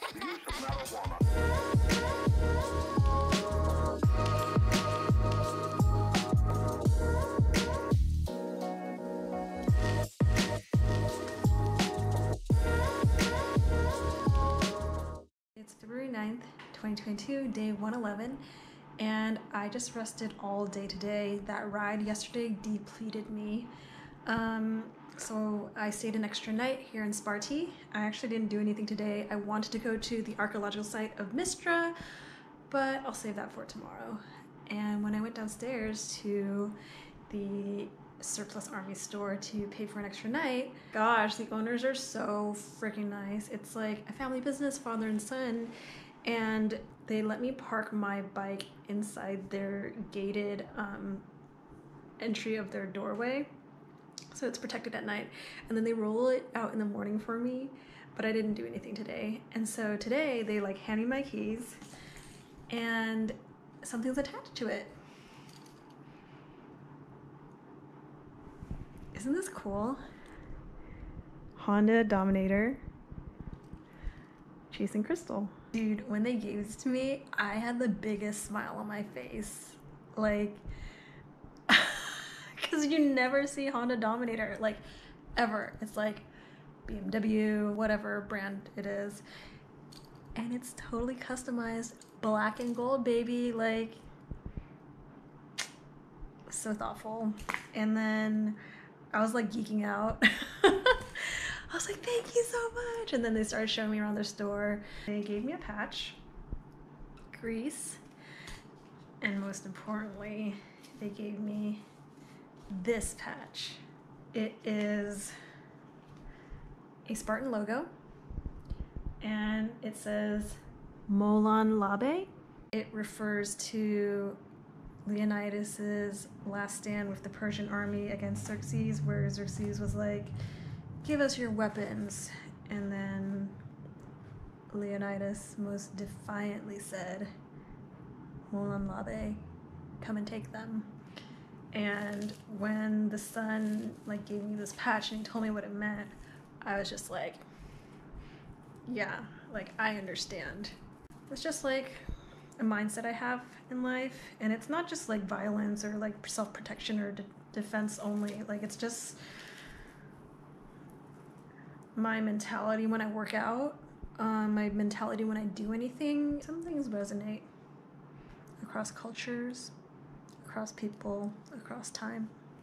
The use of marijuana. It's February 9th, 2022, day 111. And I just rested all day today. That ride yesterday depleted me. So I stayed an extra night here in Sparti. I actually didn't do anything today. I wanted to go to the archaeological site of Mistra, but I'll save that for tomorrow. And when I went downstairs to the surplus army store to pay for an extra night, gosh, the owners are so freaking nice. It's like a family business, father and son. And they let me park my bike inside their gated entry of their doorway. So it's protected at night. And then they roll it out in the morning for me, but I didn't do anything today. And so today they like hand me my keys and something's attached to it. Isn't this cool? Honda Dominator, chasing crystal. Dude, when they gave this to me, I had the biggest smile on my face. Like, because you never see Honda Dominator, like, ever. It's like BMW, whatever brand it is. And it's totally customized, black and gold, baby. Like, so thoughtful. And then I was like geeking out. I was like, thank you so much. And then they started showing me around their store. They gave me a patch, grease, and most importantly, they gave me this patch. It is a Spartan logo, and it says Molon Labe. It refers to Leonidas's last stand with the Persian army against Xerxes, where Xerxes was like, give us your weapons. And then Leonidas most defiantly said, Molon Labe, come and take them. And when the son like gave me this patch and he told me what it meant, I was just like, yeah, like I understand. It's just like a mindset I have in life, and it's not just like violence or like self-protection or defense only. Like, it's just my mentality when I work out, my mentality when I do anything. Some things resonate across cultures, across people, across time.